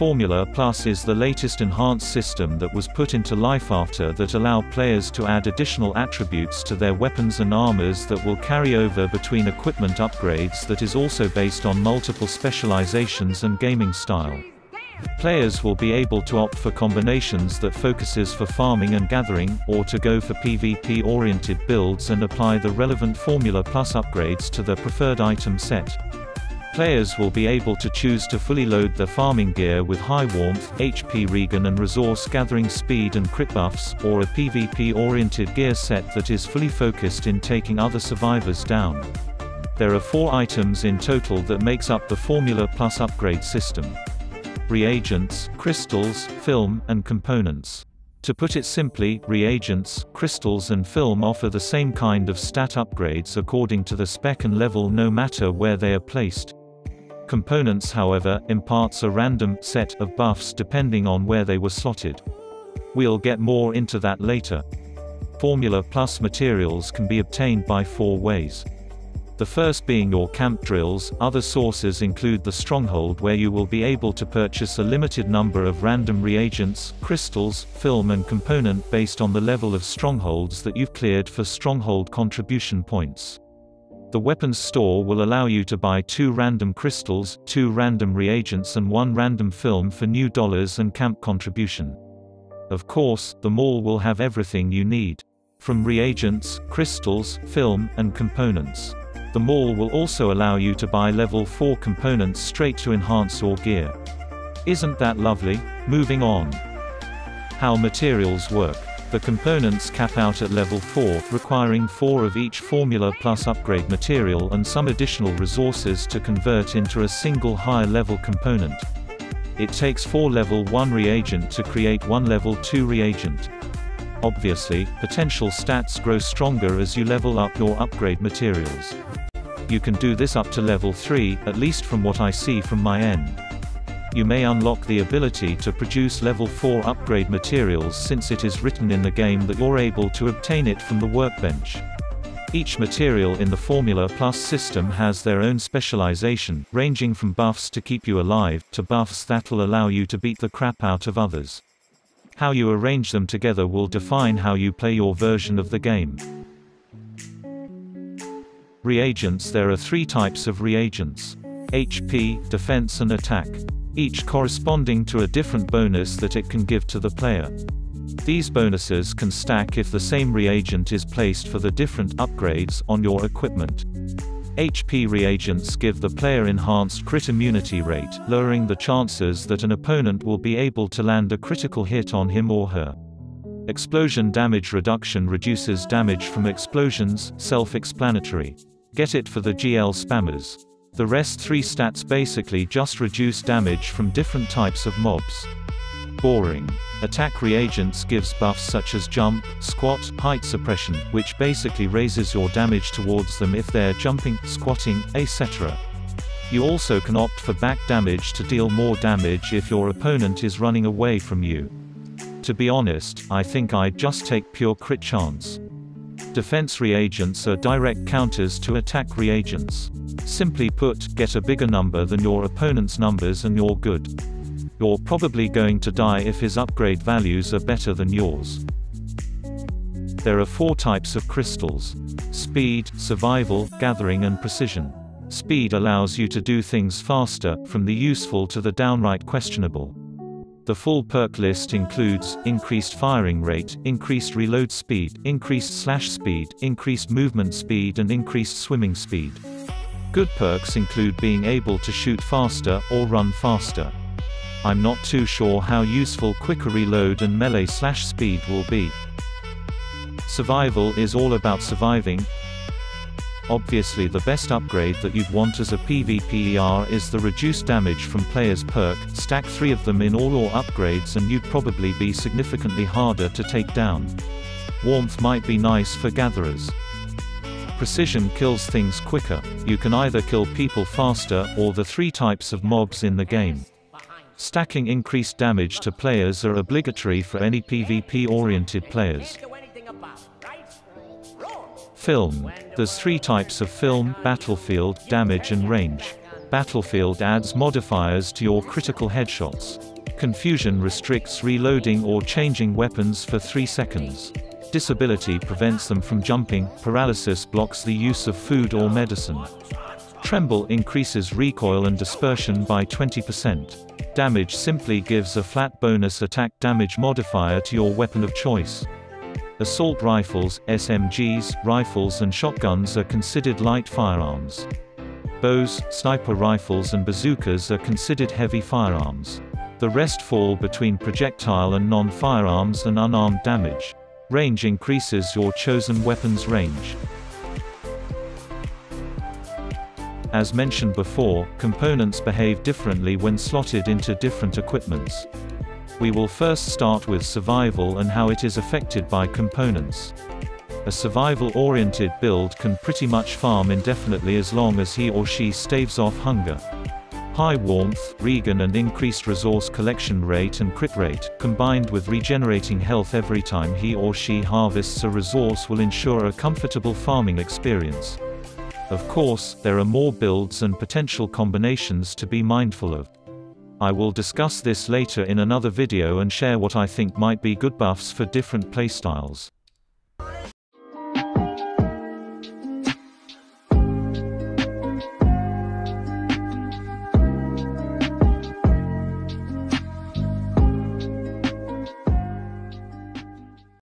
Formula Plus is the latest enhanced system that was put into life after that allow players to add additional attributes to their weapons and armors that will carry over between equipment upgrades that is also based on multiple specializations and gaming style. Players will be able to opt for combinations that focuses for farming and gathering, or to go for PvP-oriented builds and apply the relevant Formula Plus upgrades to their preferred item set. Players will be able to choose to fully load their farming gear with high warmth, HP regen and resource gathering speed and crit buffs, or a PvP-oriented gear set that is fully focused in taking other survivors down. There are 4 items in total that makes up the Formula Plus upgrade system: reagents, crystals, film, and components. To put it simply, reagents, crystals and film offer the same kind of stat upgrades according to the spec and level no matter where they are placed. Components, however, imparts a random set of buffs depending on where they were slotted. We'll get more into that later. Formula Plus materials can be obtained by 4 ways. The first being your camp drills. Other sources include the stronghold, where you will be able to purchase a limited number of random reagents, crystals, film and component based on the level of strongholds that you've cleared for stronghold contribution points. The weapons store will allow you to buy 2 random crystals, 2 random reagents and 1 random film for new dollars and camp contribution. Of course, the mall will have everything you need, from reagents, crystals, film and components. The mall will also allow you to buy level 4 components straight to enhance your gear. Isn't that lovely? Moving on. How materials work. The components cap out at level 4, requiring 4 of each Formula Plus upgrade material and some additional resources to convert into a single higher level component. It takes 4 level 1 reagent to create 1 level 2 reagent. Obviously, potential stats grow stronger as you level up your upgrade materials. You can do this up to level 3, at least from what I see from my end. You may unlock the ability to produce level 4 upgrade materials since it is written in the game that you're able to obtain it from the workbench. Each material in the Formula Plus system has their own specialization, ranging from buffs to keep you alive, to buffs that'll allow you to beat the crap out of others. How you arrange them together will define how you play your version of the game. Reagents. There are 3 types of reagents: HP, defense and attack, each corresponding to a different bonus that it can give to the player. These bonuses can stack if the same reagent is placed for the different upgrades on your equipment. HP reagents give the player enhanced crit immunity rate, lowering the chances that an opponent will be able to land a critical hit on him or her. Explosion damage reduction reduces damage from explosions, self-explanatory. Get it for the GL spammers. The rest 3 stats basically just reduce damage from different types of mobs. Boring. Attack reagents gives buffs such as jump, squat, height suppression, which basically raises your damage towards them if they're jumping, squatting, etc. You also can opt for back damage to deal more damage if your opponent is running away from you. To be honest, I think I'd just take pure crit chance. Defense reagents are direct counters to attack reagents. Simply put, get a bigger number than your opponent's numbers and you're good. You're probably going to die if his upgrade values are better than yours. There are 4 types of crystals: speed, survival, gathering and precision. Speed allows you to do things faster, from the useful to the downright questionable. The full perk list includes increased firing rate, increased reload speed, increased slash speed, increased movement speed and increased swimming speed. Good perks include being able to shoot faster or run faster. I'm not too sure how useful quicker reload and melee slash speed will be. Survival is all about surviving. Obviously, the best upgrade that you'd want as a PvPer is the reduced damage from players perk. Stack 3 of them in all your upgrades and you'd probably be significantly harder to take down. Warmth might be nice for gatherers. Precision kills things quicker. You can either kill people faster or the 3 types of mobs in the game. Stacking increased damage to players are obligatory for any PvP-oriented players. Film. There's 3 types of film: battlefield, damage and range. Battlefield adds modifiers to your critical headshots. Confusion restricts reloading or changing weapons for 3 seconds. Disability prevents them from jumping. Paralysis blocks the use of food or medicine. Tremble increases recoil and dispersion by 20%. Damage simply gives a flat bonus attack damage modifier to your weapon of choice. Assault rifles, SMGs, rifles and shotguns are considered light firearms. Bows, sniper rifles and bazookas are considered heavy firearms. The rest fall between projectile and non-firearms and unarmed damage. Range increases your chosen weapon's range. As mentioned before, components behave differently when slotted into different equipments. We will first start with survival and how it is affected by components. A survival-oriented build can pretty much farm indefinitely as long as he or she staves off hunger. High warmth, regen and increased resource collection rate and crit rate, combined with regenerating health every time he or she harvests a resource, will ensure a comfortable farming experience. Of course, there are more builds and potential combinations to be mindful of. I will discuss this later in another video and share what I think might be good buffs for different playstyles.